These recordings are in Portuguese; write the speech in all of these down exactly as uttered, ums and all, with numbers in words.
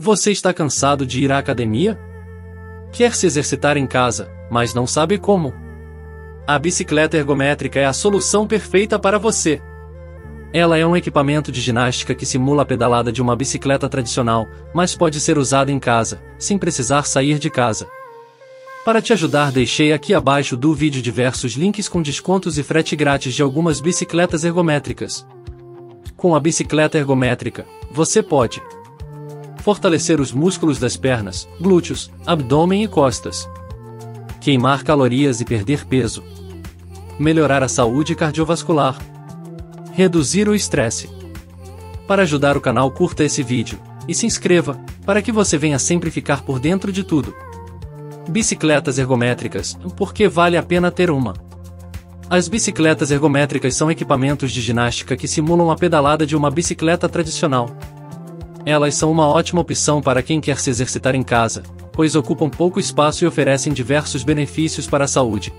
Você está cansado de ir à academia? Quer se exercitar em casa, mas não sabe como? A bicicleta ergométrica é a solução perfeita para você. Ela é um equipamento de ginástica que simula a pedalada de uma bicicleta tradicional, mas pode ser usada em casa, sem precisar sair de casa. Para te ajudar, deixei aqui abaixo do vídeo diversos links com descontos e frete grátis de algumas bicicletas ergométricas. Com a bicicleta ergométrica, você pode fortalecer os músculos das pernas, glúteos, abdômen e costas, queimar calorias e perder peso, melhorar a saúde cardiovascular, reduzir o estresse. Para ajudar o canal, curta esse vídeo e se inscreva, para que você venha sempre ficar por dentro de tudo. Bicicletas ergométricas, porque vale a pena ter uma. As bicicletas ergométricas são equipamentos de ginástica que simulam a pedalada de uma bicicleta tradicional. Elas são uma ótima opção para quem quer se exercitar em casa, pois ocupam pouco espaço e oferecem diversos benefícios para a saúde.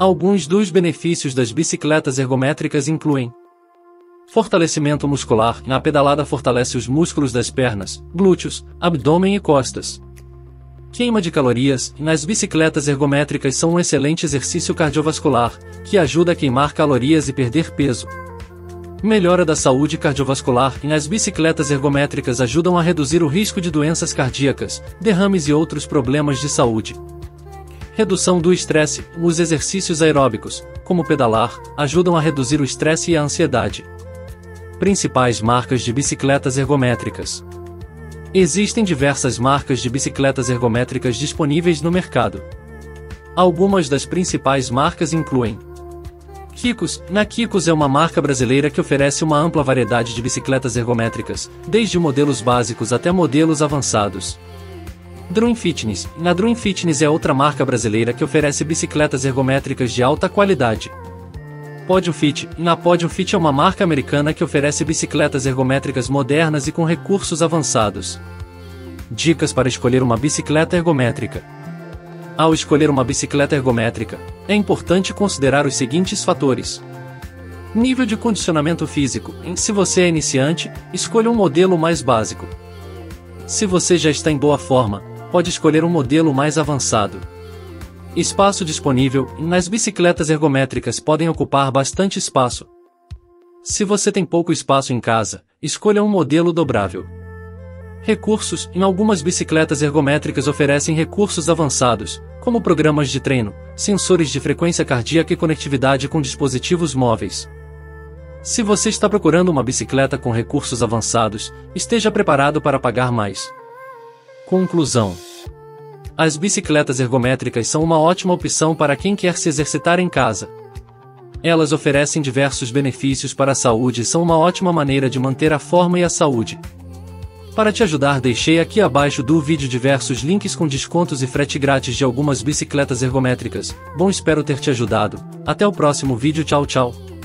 Alguns dos benefícios das bicicletas ergométricas incluem fortalecimento muscular. A pedalada fortalece os músculos das pernas, glúteos, abdômen e costas. Queima de calorias. Nas bicicletas ergométricas são um excelente exercício cardiovascular, que ajuda a queimar calorias e perder peso. Melhora da saúde cardiovascular. As bicicletas ergométricas ajudam a reduzir o risco de doenças cardíacas, derrames e outros problemas de saúde. Redução do estresse. Os exercícios aeróbicos, como pedalar, ajudam a reduzir o estresse e a ansiedade. Principais marcas de bicicletas ergométricas. Existem diversas marcas de bicicletas ergométricas disponíveis no mercado. Algumas das principais marcas incluem Kikos. Na Kikos é uma marca brasileira que oferece uma ampla variedade de bicicletas ergométricas, desde modelos básicos até modelos avançados. Dream Fitness. Na Dream Fitness é outra marca brasileira que oferece bicicletas ergométricas de alta qualidade. Podium Fit. Na Podium Fit é uma marca americana que oferece bicicletas ergométricas modernas e com recursos avançados. Dicas para escolher uma bicicleta ergométrica. Ao escolher uma bicicleta ergométrica, é importante considerar os seguintes fatores. Nível de condicionamento físico. Se você é iniciante, escolha um modelo mais básico. Se você já está em boa forma, pode escolher um modelo mais avançado. Espaço disponível. Nas bicicletas ergométricas podem ocupar bastante espaço. Se você tem pouco espaço em casa, escolha um modelo dobrável. Recursos. Em algumas bicicletas ergométricas oferecem recursos avançados, como programas de treino, sensores de frequência cardíaca e conectividade com dispositivos móveis. Se você está procurando uma bicicleta com recursos avançados, esteja preparado para pagar mais. Conclusão: as bicicletas ergométricas são uma ótima opção para quem quer se exercitar em casa. Elas oferecem diversos benefícios para a saúde e são uma ótima maneira de manter a forma e a saúde. Para te ajudar, deixei aqui abaixo do vídeo diversos links com descontos e frete grátis de algumas bicicletas ergométricas. Bom, espero ter te ajudado. Até o próximo vídeo. Tchau, tchau.